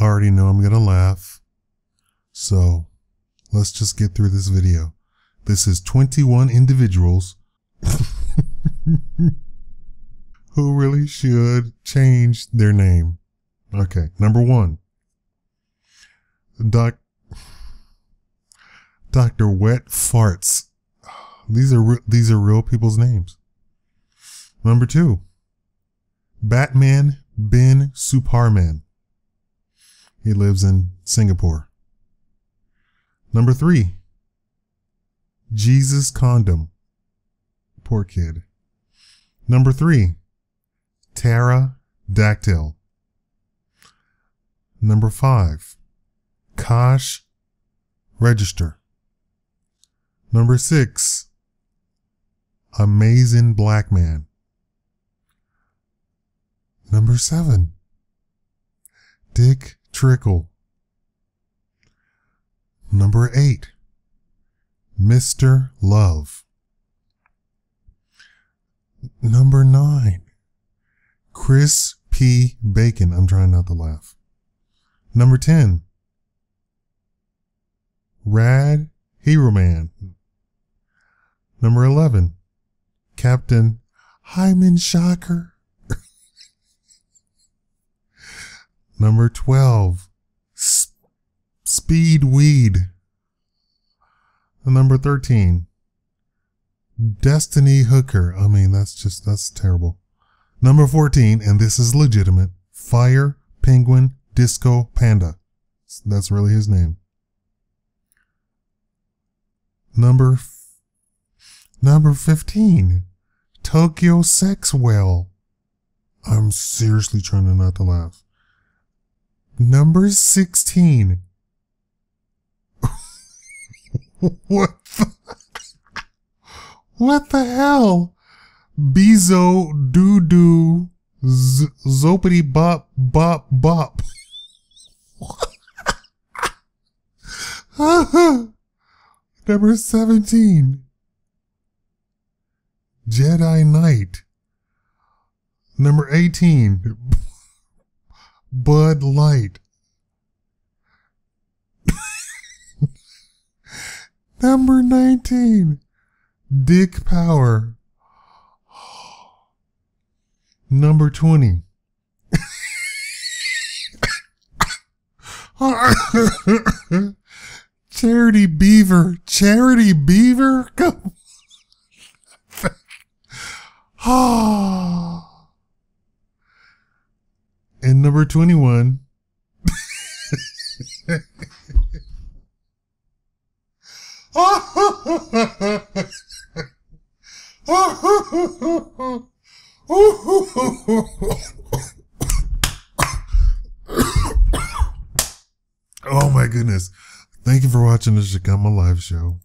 I already know I'm gonna laugh. So let's just get through this video. This is 21 individuals who really should change their name. Okay, number one. Dr. Whet Faartz. These are real people's names. Number two. Batman Bin Suparman. He lives in Singapore. Number three. Jesus Condom. Poor kid. Number three. Tara Dactyl. Number five. Kash Register. Number six. Amazing Black Man. Number seven. Dick Trickle. Number eight. Mister Love. Number nine. Chris P. Bacon. I'm trying not to laugh. Number 10. Rad Hero Man. Number 11. Captain Hyman Shocker. Number 12. Speed Weed. Number 13. Destinee Hooker. I mean, that's terrible. Number 14, and this is legitimate, Fire Penguin Disco Panda. That's really his name. Number 15, Tokyo Sexwale. I'm seriously trying to not to laugh. Number 16. What the hell? Beezow Doo-Doo Zopittybop-Bop-Bop-Bop. Number 17. Jedi Knight. Number 18. Bud Light. Number 19. Dick Power. Number 20. Charity Beaver. Charity Beaver? Come on. And number 21. Oh my goodness. Thank you for watching the Shakaama Live Show.